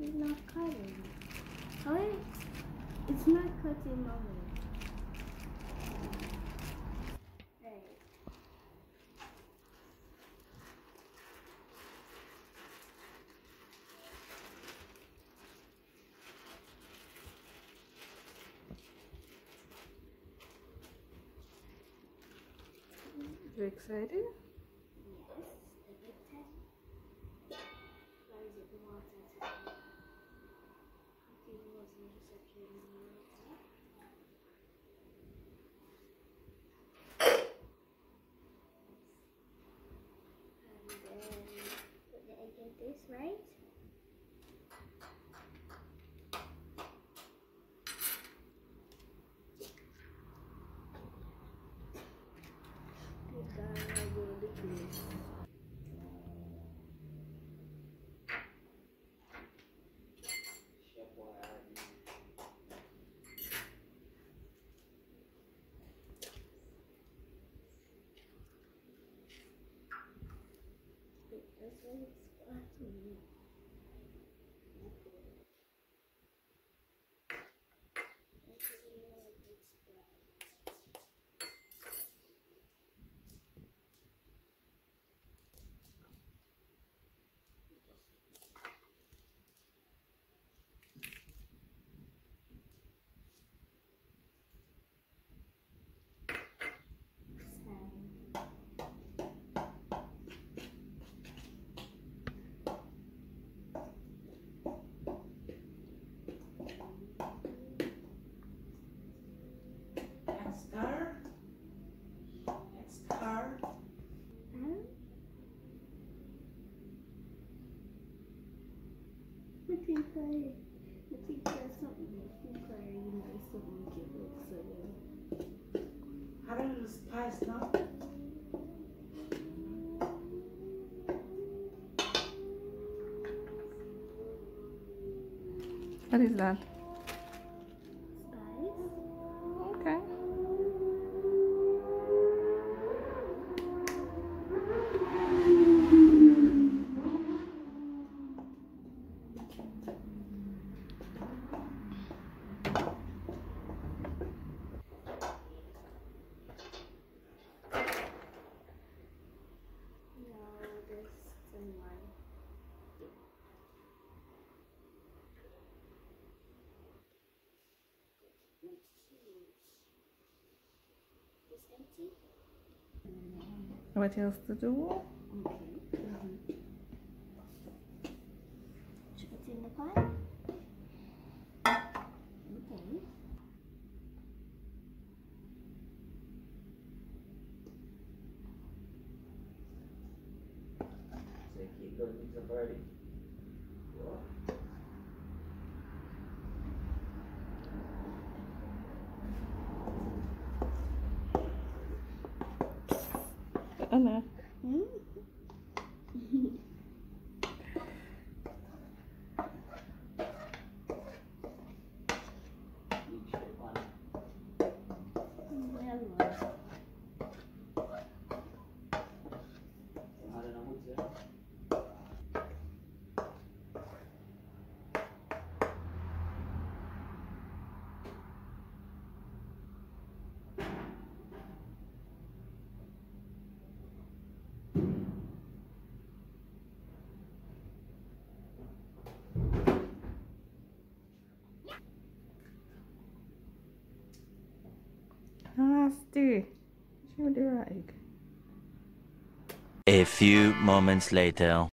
It's not cutting. How is it? It's not cutting over. You excited? Yes, a bit tight. Why is it the water? I think it was in reception in the water. And then put the egg in this, right? I think there's something different. How do you spice now? What is that? What else to do? Okay. Should we put in the pot? Okay. So keep going with the party. Anna. A few moments later.